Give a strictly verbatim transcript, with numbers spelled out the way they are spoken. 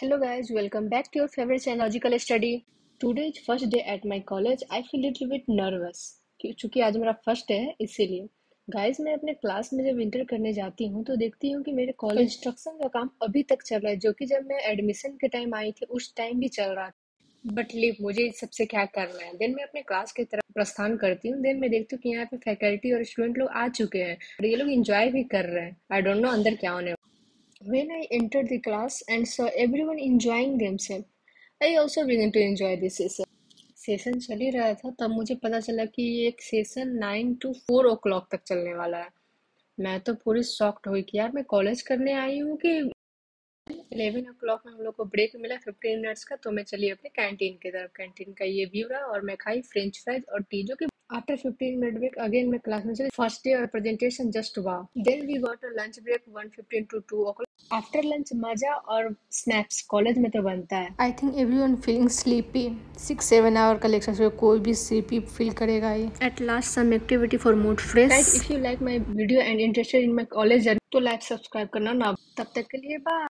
Hello guys, welcome back to your favorite psychological study. Today's first day at my college. I feel little bit nervous क्योंकि आज मेरा first है, इसीलिए guys मैं अपने class में जब इंटर करने जाती हूँ तो देखती हूँ कि मेरे कॉलेज इंस्ट्रक्शन का काम अभी तक चल रहा है, जो कि जब मैं एडमिशन के टाइम आई थी उस टाइम भी चल रहा था। बट लिव मुझे इस सबसे क्या करना है। देन मैं अपने क्लास की तरफ प्रस्थान करती हूँ। देन मैं देखती हूँ कि यहाँ पे फैकल्टी और स्टूडेंट लोग आ चुके हैं और ये लोग इंजॉय भी कर रहे हैं। आई डोंट नो अंदर क्या होने। When I entered the class and saw everyone enjoying themselves, I also began to enjoy this session. Session चल ही रहा था तब मुझे पता चला कि ये एक session nine to four o'clock तक चलने वाला है। मैं तो पूरी शॉक्ड हुई कि यार मैं कॉलेज करने आई हूँ कि इलेवन ओ क्लॉक में हम लोग को ब्रेक मिला फिफ्टीन मिनट्स का, तो मैं चली अपने कैंटीन की तरफ। कैंटीन का ये व्यू रहा और मैं खाई फ्रेंच फ्राइज और टी, जो कि after fifteen minute break again मैं क्लास में चली। फर्स्ट डे और presentation just wow. Then we got a lunch break one fifteen to two o'clock. After lunch मजा और स्नैक्स कॉलेज में तो बनता है। I think everyone feeling sleepy. Six seven hour का लेक्चर से कोई भी स्लीपी फील करेगा ही। At last some activity for mood fresh. If you like my video and interested in my college तो लाइक सब्सक्राइब करना ना। तब तक के लिए बाय।